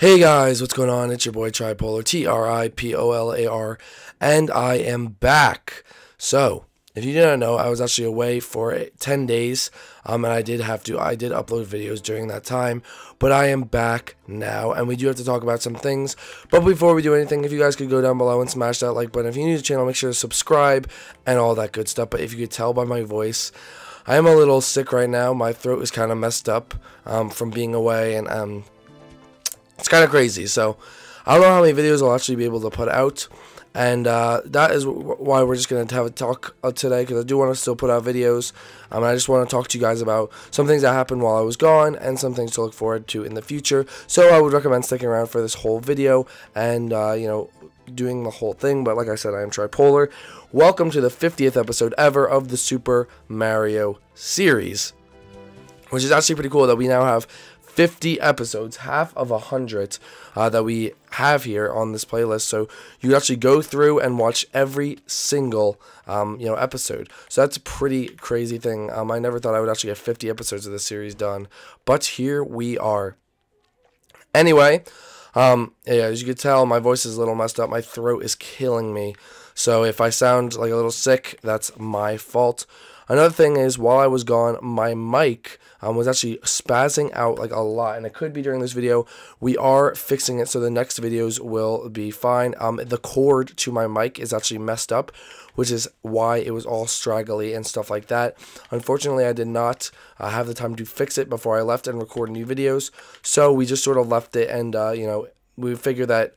Hey guys, what's going on? It's your boy Tripolar, T-R-I-P-O-L-A-R, and I am back. So, if you didn't know, I was actually away for 10 days, and I did upload videos during that time, but I am back now, and we do have to talk about some things. But before we do anything, if you guys could go down below and smash that like button. If you're new to the channel, make sure to subscribe and all that good stuff. But if you could tell by my voice, I am a little sick right now. My throat is kind of messed up from being away, and it's kind of crazy, so I don't know how many videos I'll actually be able to put out, and that is why we're just going to have a talk today, because I do want to still put out videos, and I just want to talk to you guys about some things that happened while I was gone, and some things to look forward to in the future. So I would recommend sticking around for this whole video, and, you know, doing the whole thing. But like I said, I am Tripolar. Welcome to the 50th episode ever of the Super Mario series, which is actually pretty cool that we now have 50 episodes, half of 100 that we have here on this playlist, so you actually go through and watch every single you know, episode. So that's a pretty crazy thing. I never thought I would actually get 50 episodes of this series done, but here we are. Anyway, yeah, as you can tell, my voice is a little messed up. My throat is killing me, so if I sound like a little sick, that's my fault. Another thing is, while I was gone, my mic was actually spazzing out like a lot, and it could be during this video. We are fixing it, so the next videos will be fine. The cord to my mic is actually messed up, which is why it was all straggly and stuff like that. Unfortunately, I did not have the time to fix it before I left and record new videos, so we just sort of left it, and, you know, we figured that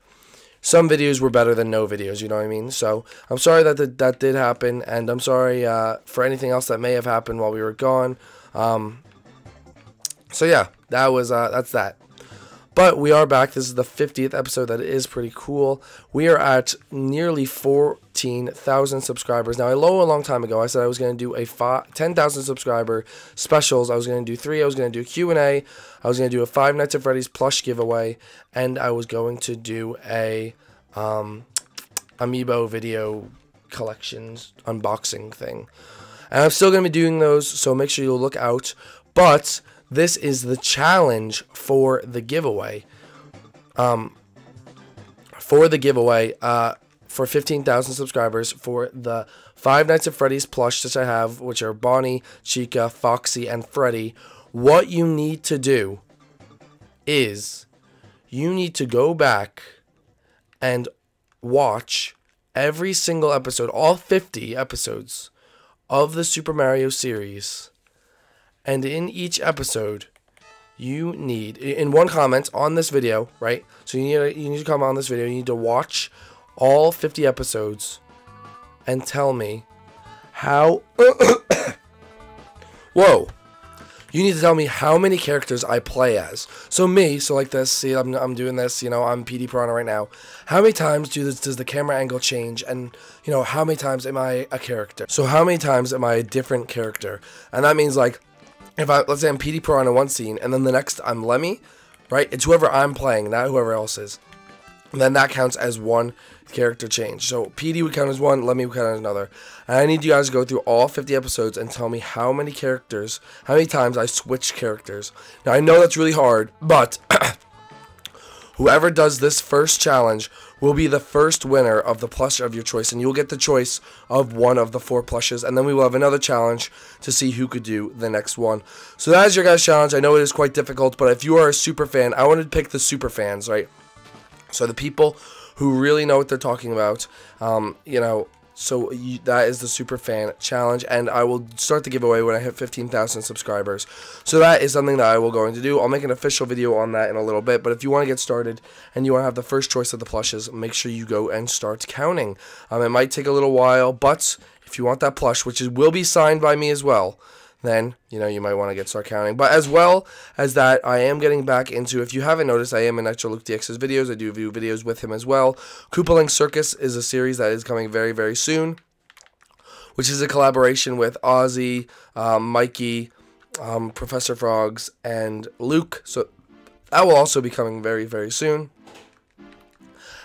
some videos were better than no videos, you know what I mean? So, I'm sorry that that did happen, and I'm sorry for anything else that may have happened while we were gone. So yeah, that was, that's that. But we are back. This is the 50th episode. That is pretty cool. We are at nearly 14,000 subscribers. Now, a long time ago, I said I was going to do a 10,000 subscriber specials. I was going to do three. I was going to do Q&A. I was going to do a Five Nights at Freddy's plush giveaway. And I was going to do a Amiibo video collections unboxing thing. And I'm still going to be doing those, so make sure you'll look out. But this is the challenge for the giveaway. For the giveaway, for 15,000 subscribers for the Five Nights at Freddy's plush that I have, which are Bonnie, Chica, Foxy, and Freddy. What you need to do is you need to go back and watch every single episode, all 50 episodes of the Super Mario series, and in each episode, you need, in one comment on this video, right? So you need to comment on this video, you need to watch all 50 episodes and tell me how whoa, you need to tell me how many characters I play as. So like this, see, I'm doing this, you know, I'm PD Piranha right now. How many times does the camera angle change, and, you know, how many times am I a character? So how many times am I a different character? And that means, like, if I, let's say I'm PD Piranha in one scene, and then the next I'm Lemmy, right? It's whoever I'm playing, not whoever else is. And then that counts as one character change. So PD would count as one, Lemmy would count as another. And I need you guys to go through all 50 episodes and tell me how many characters, how many times I switch characters. Now, I know that's really hard, but whoever does this first challenge will be the first winner of the plush of your choice, and you'll get the choice of one of the 4 plushes, and then we will have another challenge to see who could do the next one. So that is your guys' challenge. I know it is quite difficult, but if you are a super fan, I wanted to pick the super fans, right? So the people who really know what they're talking about, you know, so that is the Super Fan Challenge, and I will start the giveaway when I hit 15,000 subscribers. So that is something that I will going to do. I'll make an official video on that in a little bit, but if you want to get started and you want to have the first choice of the plushes, make sure you go and start counting. It might take a little while, but if you want that plush, which will be signed by me as well, then, you know, you might want to start counting. But as well as that, I am getting back into, if you haven't noticed, I am in actual Luke DX's videos. I do videos with him as well. Koopaling Circus is a series that is coming very, very soon, which is a collaboration with Ozzy, Mikey, Professor Frogs, and Luke. So that will also be coming very, very soon.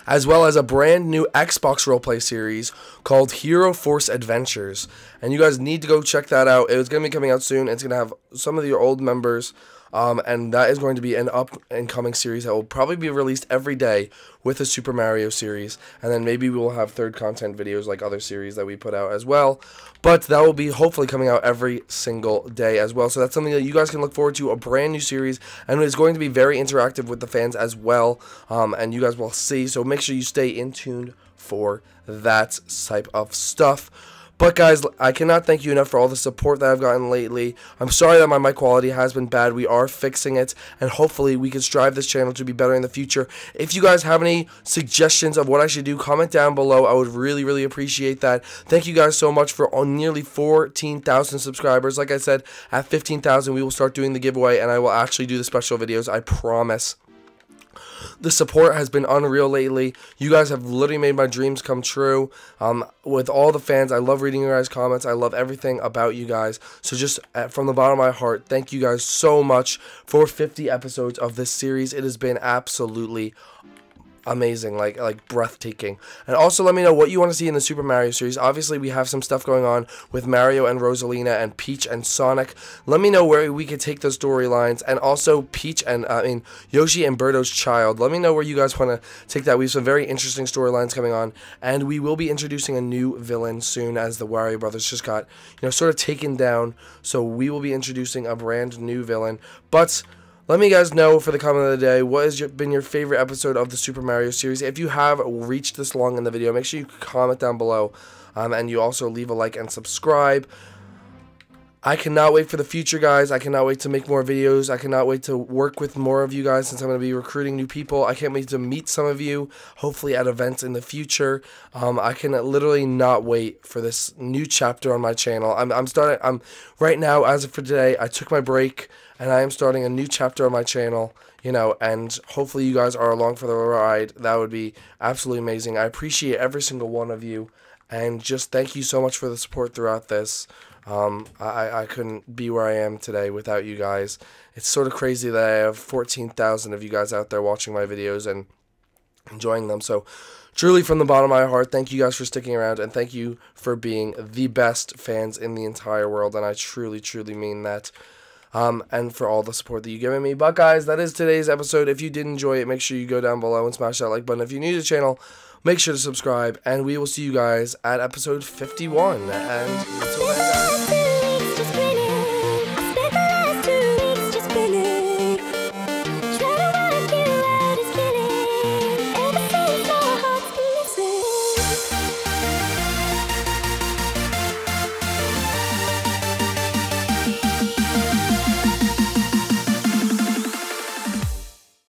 As well as a brand new Xbox roleplay series called Hero Force Adventures. And you guys need to go check that out. It's going to be coming out soon. It's going to have some of your old members And that is going to be an up-and-coming series that will probably be released every day with a Super Mario series, and then maybe we will have third content videos like other series that we put out as well, but that will be hopefully coming out every single day as well, so that's something that you guys can look forward to, a brand new series, and it's going to be very interactive with the fans as well, and you guys will see, so make sure you stay in tune for that type of stuff. But guys, I cannot thank you enough for all the support that I've gotten lately. I'm sorry that my mic quality has been bad. We are fixing it, and hopefully we can strive this channel to be better in the future. If you guys have any suggestions of what I should do, comment down below. I would really, really appreciate that. Thank you guys so much for nearly 14,000 subscribers. Like I said, at 15,000, we will start doing the giveaway, and I will actually do the special videos, I promise. The support has been unreal lately. You guys have literally made my dreams come true. With all the fans, I love reading your guys' comments. I love everything about you guys. So just from the bottom of my heart, thank you guys so much for 50 episodes of this series. It has been absolutely amazing, like breathtaking. And also let me know what you want to see in the Super Mario series. Obviously we have some stuff going on with Mario and Rosalina and Peach and Sonic. Let me know where we could take those storylines, and also Peach and Yoshi and Birdo's child. Let me know where you guys want to take that. We have some very interesting storylines coming on, and we will be introducing a new villain soon, as the Wario brothers just got, you know, sort of taken down, so we will be introducing a brand new villain. But let me guys know for the comment of the day, what has been your favorite episode of the Super Mario series? If you have reached this long in the video, make sure you comment down below, and you also leave a like and subscribe. I cannot wait for the future, guys. I cannot wait to make more videos. I cannot wait to work with more of you guys, since I'm going to be recruiting new people. I can't wait to meet some of you, hopefully at events in the future. I can literally not wait for this new chapter on my channel. I'm right now, as of for today, I took my break, and I am starting a new chapter on my channel, you know, and hopefully you guys are along for the ride. That would be absolutely amazing. I appreciate every single one of you, and just thank you so much for the support throughout this. I couldn't be where I am today without you guys. It's sort of crazy that I have 14,000 of you guys out there watching my videos and enjoying them, so truly from the bottom of my heart, thank you guys for sticking around, and thank you for being the best fans in the entire world, and I truly, truly mean that. And for all the support that you've given me. But guys, that is today's episode. If you did enjoy it, make sure you go down below and smash that like button. If you're new to the channel, make sure to subscribe, and we will see you guys at episode 51, and until then, guys.